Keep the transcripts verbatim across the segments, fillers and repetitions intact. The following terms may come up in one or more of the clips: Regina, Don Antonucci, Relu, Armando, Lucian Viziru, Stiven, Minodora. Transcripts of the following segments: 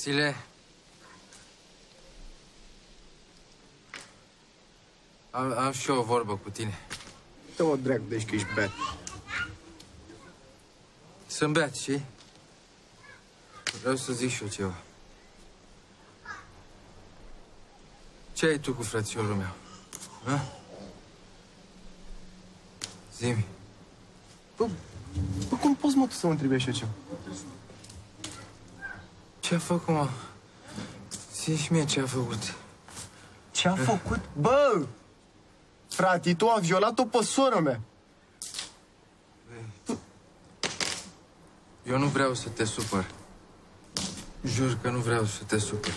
Sile. Am, am și eu o vorbă cu tine. Te-o dreac, deci că ești beat. Sunt beat, știi? Vreau să zic și eu ceva. Ce ai tu cu frățiorul meu? Ha? Zi-mi. Bă, bă, cum poți, mă, tu să mă întrebi așa ceva? Ce-a făcut, mă? Zici mie ce-a făcut. Ce-a făcut? Bă! Frate, tu a violat-o pe sora mea. Eu nu vreau să te supăr. Jur că nu vreau să te supăr.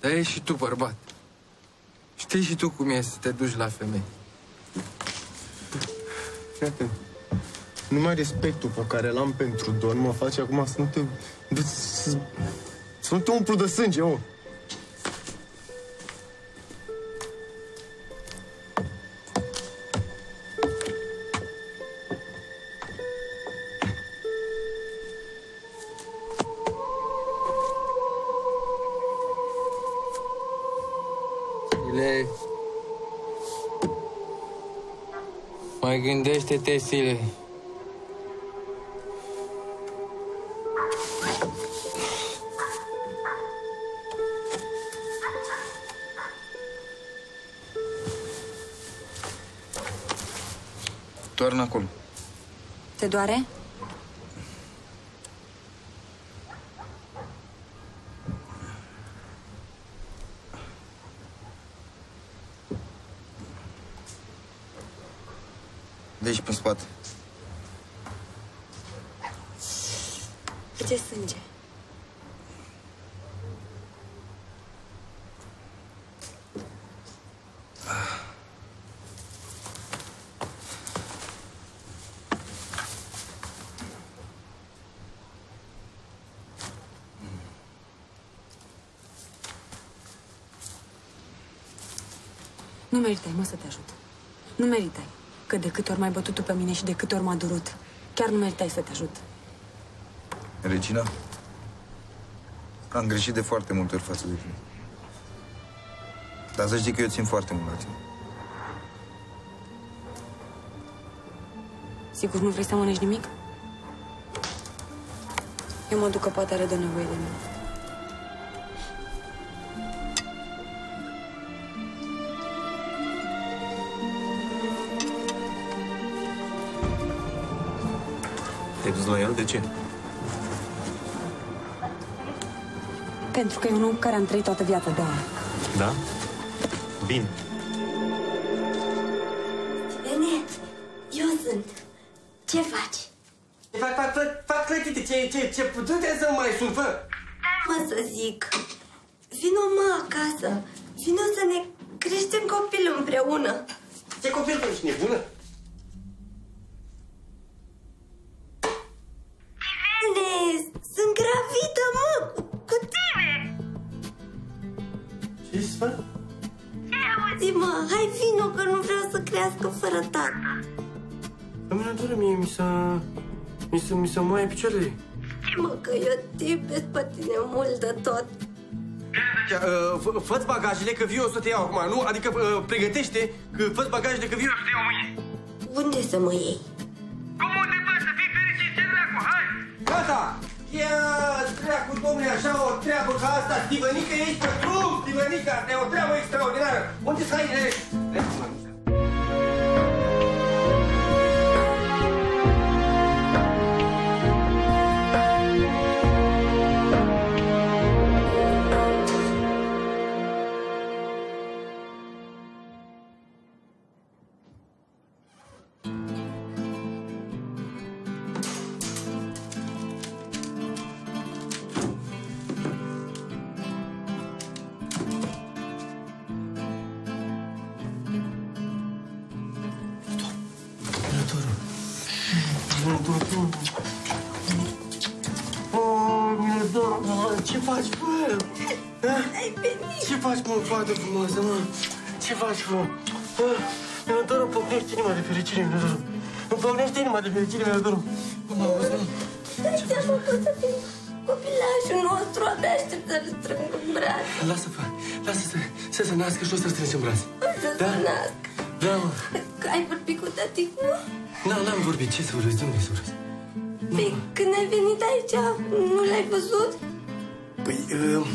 Dar ești și tu, bărbat. Știi și tu cum e să te duci la femei. Frate, numai respectul pe care l-am pentru Don mă face acum să nu te... să nu te umplu de sânge, mă. Mai gândește-te, Sile. Toarnă acolo. Te doare? Deci pe spate. Ce sânge? Nu meritai, mă, să te ajut. Nu meritai. Că de câte ori m-ai bătut tu pe mine și de câte ori m-a durut, chiar nu meritai să te ajut. Regina, am greșit de foarte multe ori față de tine. Dar să știi că eu țin foarte mult la tine. Sigur nu vrei să mănânci nimic? Eu mă duc că poate are de nevoie de mine. Te-ai dus la el? De ce? Pentru că e un om care am trăit toată viața de aia. Da? Bine. Bine, eu sunt. Ce faci? Fac, fac, fac, fac clătite. Ce, ce, ce putere să mai sunt, fă? Mă să zic. Vino, mă, acasă. Vino să ne creștem copilul împreună. Ce copil, tu ești nebună? Fără tata. La mine doare mie, mi s-a... mi s-a... mi s-a moaie picioarele. Știi, mă, că eu te iubesc pe tine mult de tot. Uh, fă-ți bagajele, că viu o să te iau acum, nu? Adică, uh, pregătește, că fă-ți bagajele, că viu o să te iau mâine. Unde să mă iei? Cum unde faci să fii fericit, ce dracu, hai! Gata! Ia, dracu, domnule, așa o treabă ca asta, Stivănică, ești pe drum, Stivănică, asta e o treabă extraordinară. Unde să ai ele? Foarte frumoasă, mă! Ce faci, mă? Minătorul, îmi pocnește inima de fericire, Minătorul! Îmi pocnește inima de fericire, Minătorul! Cum am văzut, mă? Ce faci, mă? Copilașul nostru abia aștept să-l strâng în brațe. Lasă-vă, lasă să, să se nască și o să-l strângi în brațe. O să da? Se nască. Da, mă. Ai vorbit cu tăticul? Nu, n-am vorbit. Ce să vorbesc? Nu mi-ai să vorbesc. Păi, când ai venit aici, nu l-ai văzut? Păi, uh,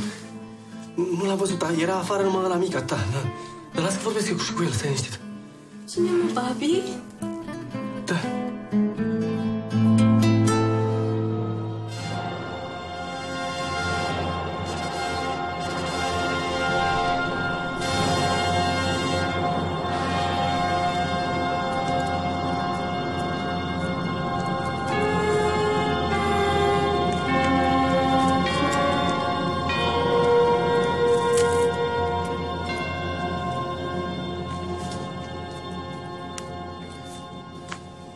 nu l-am văzut, dar era afară numai la mica ta. Da? Dar las că vorbesc eu și cu el, stai niștit. Cine mă, babi? Da.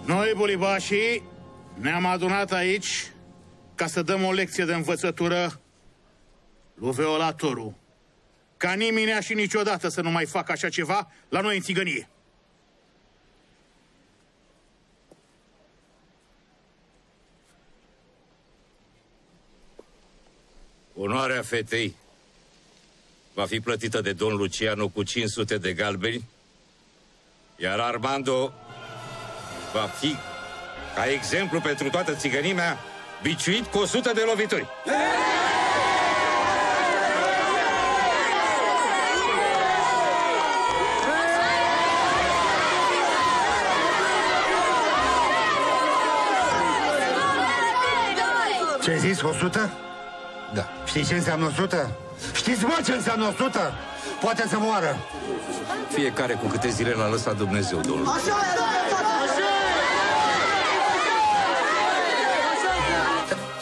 Noi, bulibașii, ne-am adunat aici ca să dăm o lecție de învățătură lui Violatorul. Ca niminea și niciodată să nu mai facă așa ceva la noi în țigănie. Onoarea fetei va fi plătită de domn Lucianu cu cinci sute de galbeni, iar Armando va fi, ca exemplu pentru toată țigănimea, biciuit cu o sută de lovituri. Ce-ai zis, o sută? Da. Știi ce înseamnă o sută? Știți, mă, ce înseamnă o sută? Poate să moară. Fiecare cu câte zile l-a lăsat Dumnezeu, domnul. Așa e,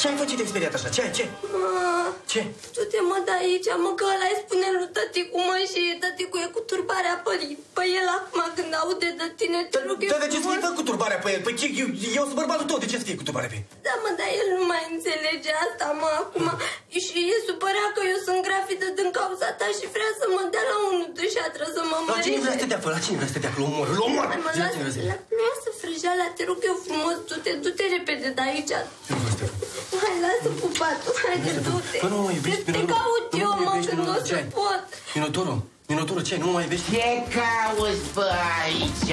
ce ai făcut de speriat așa? Ce? Ce? Ma, ce? Du-te, mă, de aici, mă, că ăla îi spune lui tăticu, mă, și tăticu e cu turbarea pe, pe el acum când aude de tine, te rog eu. Da, de ce să fii cu turbarea pe el? Păi ce, eu, eu sunt bărbatul tău, de ce să fii cu turbarea pe el? Da, mă, dar el nu mai înțelege asta, mă, acum. Și e supărat că eu sunt gravidă din cauza ta și vrea să mă dea la unul de șatră să mă mărește. La cine vrea să te dea, la cine vrea să te dea, la omor, la omor! Mă, lasă frăjeala, te rog eu frumos, du-te, du-te repede de aici. Hai, lasă pupatul, hai de du-te. Bă, nu mă iubești, Minotorul. Te caut eu, mă, când o să pot. Minotorul, Minotorul, ce ai? Nu mă mai iubești? Te cauți pe aici,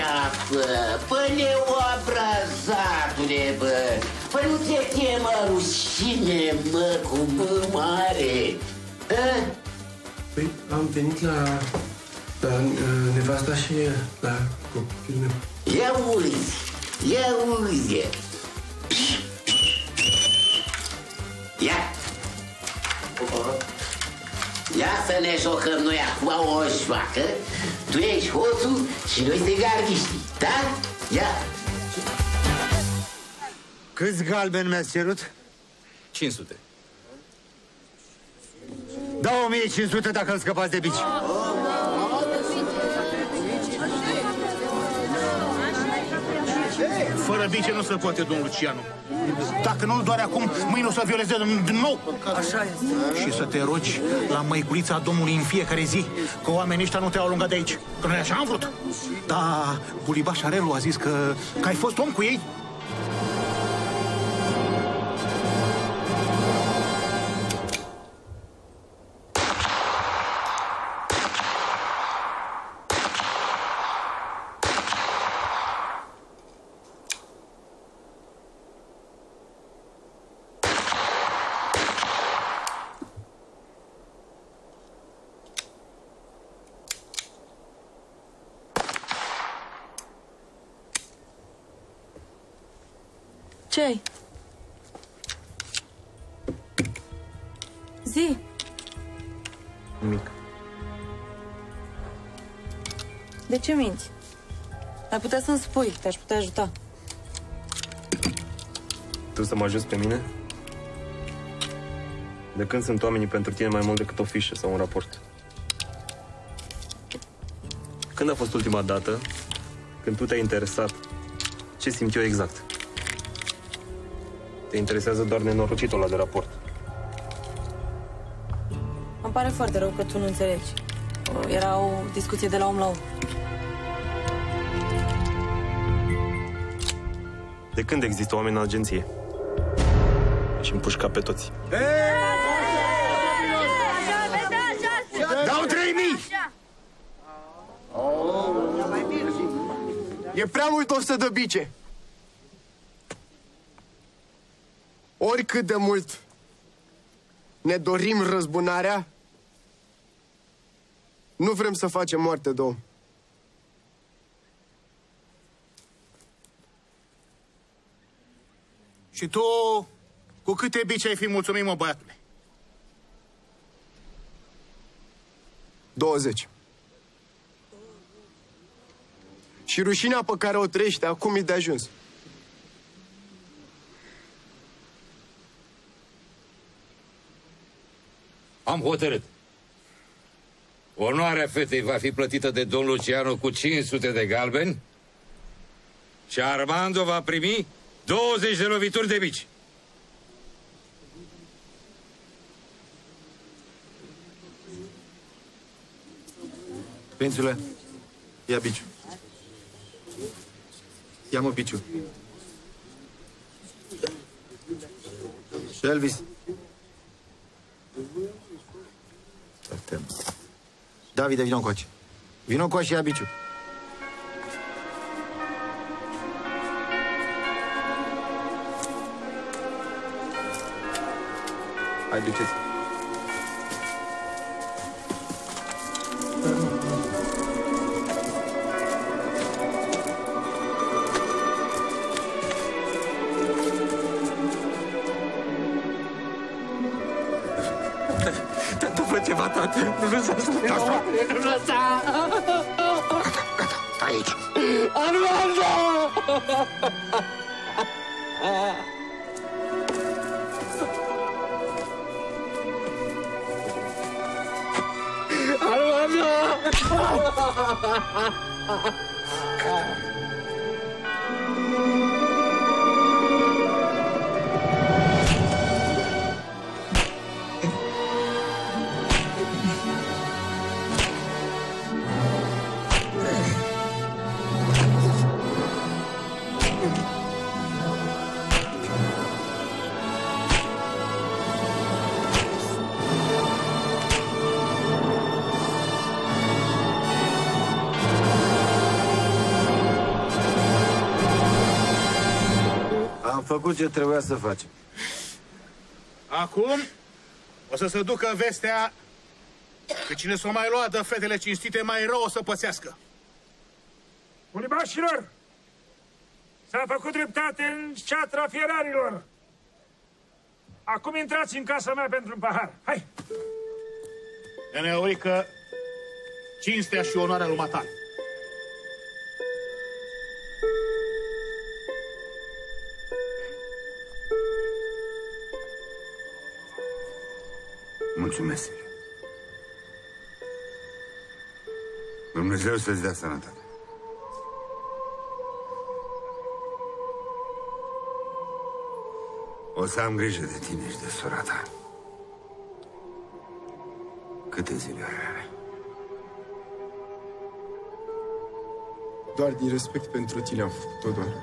bă, bă, neobrazatule, bă. Bă, nu te chemă rușine, mă, cu bă mare. Păi, am venit la, la nevasta și la copilul meu. Ia uzi, ia uzi. Ia! Ia să ne jocăm noi acum o joacă. Tu ești hoțul și noi suntem gardiștii, da? Ia! Câți galbeni mi-ați cerut? cinci sute. Da, o mie cinci sute dacă îl scăpați de bici. Fără bice nu se poate, domnul Lucianu. Dacă nu-l doare acum, mâine o să violeze din nou. Așa e. Și să te rogi la măiculița Domnului în fiecare zi, că oamenii ăștia nu te-au alungat de aici. Că noi așa am vrut. Dar bulibașa Relu a zis că, că ai fost om cu ei. Ce-i? Zi! Nimic. De ce minți? Ai putea să-mi spui, te-aș putea ajuta. Tu să mă ajuți pe mine? De când sunt oamenii pentru tine mai mult decât o fișă sau un raport? Când a fost ultima dată când tu te-ai interesat ce simt eu exact? Te interesează doar nenorocitul ăla de raport. Îmi pare foarte rău că tu nu înțelegi. Era o discuție de la om la om. De când există oameni în agenție? și împușca pe toți. Dau trei mii! E prea mult o să dă bice. Oricât de mult ne dorim răzbunarea, nu vrem să facem moarte de om. Și tu, cu câte bici ai fi mulțumit, mă, băiatule? douăzeci. Și rușinea pe care o trăiește acum e de ajuns. Am hotărât. Onoarea fetei va fi plătită de domnul Lucianu cu cinci sute de galbeni și Armando va primi douăzeci de lovituri de bici. Prințule, ia biciu. Ia-mă biciu. Și Elvis. Davide, vino încoace. Vino încoace și ia biciu. Hai, duceți. Tată, fă ceva, tată! Nu lăsa să ne lua! Nu lăsa! Gata, gata, stai aici! Armando! Am făcut ce trebuia să facem. Acum o să se ducă vestea că cine s-o mai lua de fetele cinstite, mai rău o să pățească. Ulibașilor, s-a făcut dreptate în ceatra fierarilor. Acum intrați în casa mea pentru un pahar. Hai! Ne aurică cinstea și onoarea lui matale. Mulțumesc. Dumnezeu să-ți dea sănătate. O să am grijă de tine și de sora ta. Câte zile are? Doar din respect pentru tine am făcut-o, doar.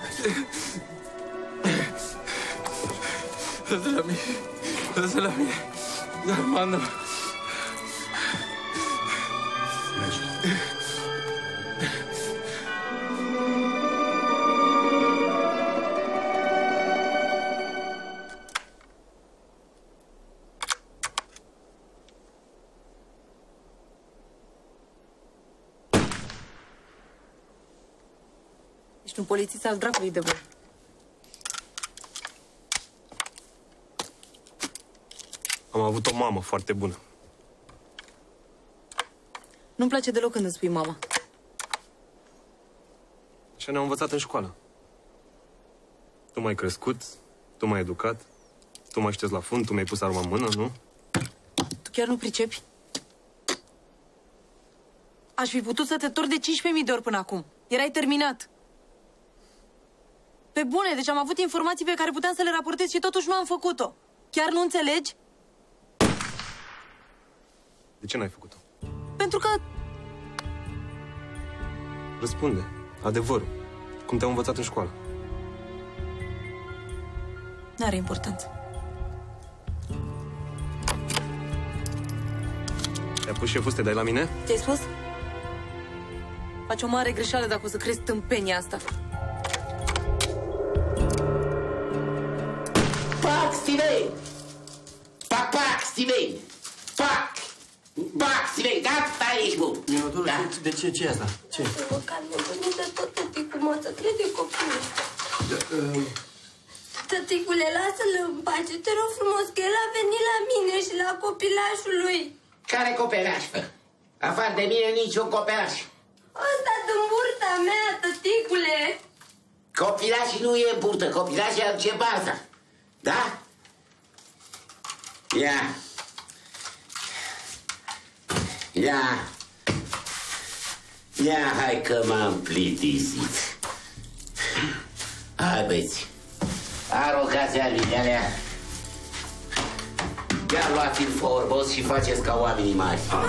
Dă-te la mine, dă-te la mine, Armando. Ești un polițist al dracului de voi. Am avut o mamă foarte bună. Nu-mi place deloc când îmi spui mama. Așa ne-au învățat în școală. Tu m-ai crescut, tu m-ai educat, tu m-ai șters la fund, tu mi-ai pus arma în mână, nu? Tu chiar nu pricepi? Aș fi putut să te torci de cincisprezece mii de ori până acum. Erai terminat. Pe bune, deci am avut informații pe care puteam să le raportez și totuși nu am făcut-o. Chiar nu înțelegi? De ce n-ai făcut-o? Pentru că... Răspunde. Adevărul. Cum te-am învățat în școală. N-are importanță. Te-a pus șeful să te dai la mine? Ți-ai spus? Faci o mare greșeală dacă o să crezi tâmpenia asta. Pac, Stiven! Pac, pac, Stiven! Pac! Pac, Stiven! Gata, ești bun! Minodorul, da. De ce? Ce e asta? Ce? Mă calm, mă gândesc de tot, tăticul, mă, să crede copilul. Da, uh... Tăticule, lasă-l în pace, te rog frumos, că el a venit la mine și la copilașul lui. Care copilaș, fă? Afară de mine niciun copilaș. Ăsta din burta mea, tăticule. Copilașii nu e burtă, copilașii aduce baza. Da? Ia. Ia. Ia, hai că m-am plictisit. Hai, băieți. Aruncați-a mine alea. Ia luați-l forbos și faceți ca oamenii mari. Asta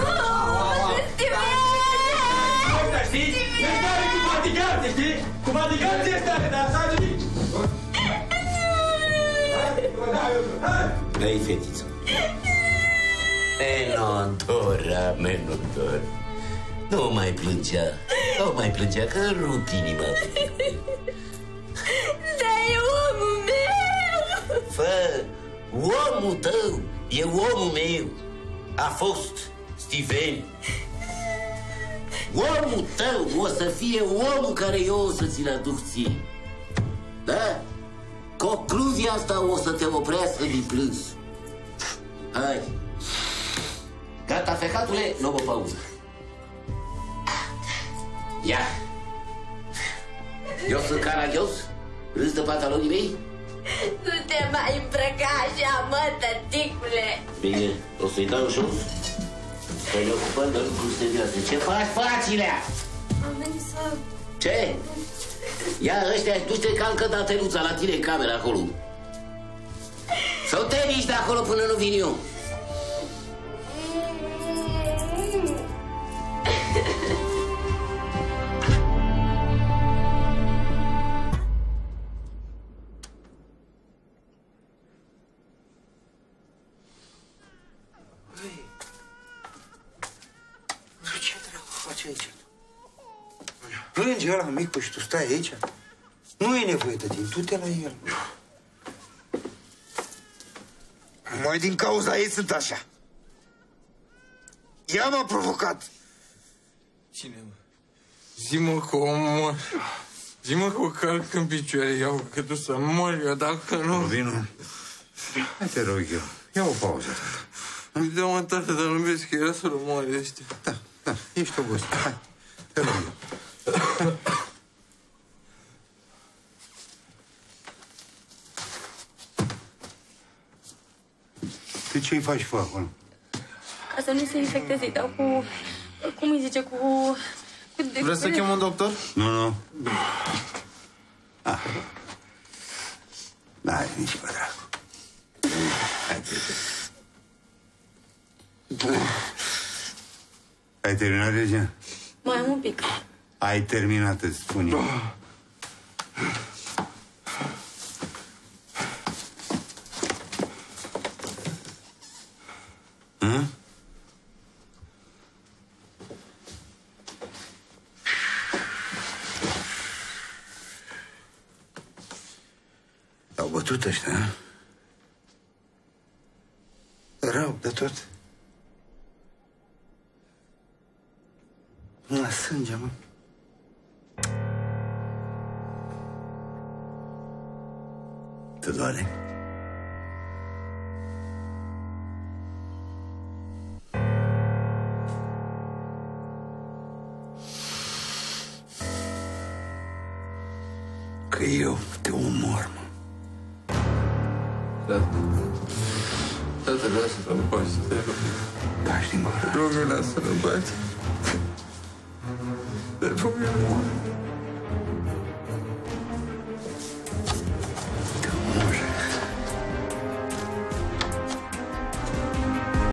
știi? Ești tare cu matiganții, știi? Cu matiganții ești tare, dar așa știi? Dă-i fetiță. Menodora, Menodora. Nu mai plângea, nu mai plângea, că rup inima. Dar e omul meu! Fă, omul tău e omul meu. A fost Stiven. Omul tău o să fie omul care eu o să ți-l aduc ție. Da? Concluzia asta o să te oprească din plâns. Hai. Gata, fecatule, luăm o pauză. Ia. Eu sunt caragios? Râzi de pantalonii mei? Nu te mai îmbrăca așa, mă, tăticule. Bine, o să-i dau jos. Să ne ocupăm de lucruri serioase. Ce faci, facilea? Am venit să... Ce? Ia, ăștia-și duște calcă dateluța la tine în camera acolo. Sau te miști de acolo până nu vin eu. Plânge ăla mic, păi și tu stai aici? Nu e nevoie de tine, du-te la el. Mai din cauza ei sunt așa. Ea m-a provocat. Cine, mă? Zi-mă că o mor. Zi-mă că o calc în picioare, iau că tu să mor eu, dacă nu... Vino. Hai te rog eu, ia o pauză, tata. Îmi dă-mă, tata, dar nu vezi că era să-l omoare ăștia. Da, da, ești obosit. Hai, te rog eu. Tu ce-i faci, fă, acolo? Ca să nu se infecteze, dar cu... Cum îi zice, cu... cu de... Vreți să chem un doctor? Nu, nu. Ah. N-ai nici pe dracu. Hai, te-ai. Ai terminat, Regina? Mai am un pic. Ai terminat, îți spun eu. Hă? Au bătut ăștia, hă? Rău de tot. La sânge, mă. Good morning. Că eu te omor, mă. Da. Da, te lasă-l în pace, te rog. Pași din gura. Rog, lasă-l în pace. Te rog, eu mor.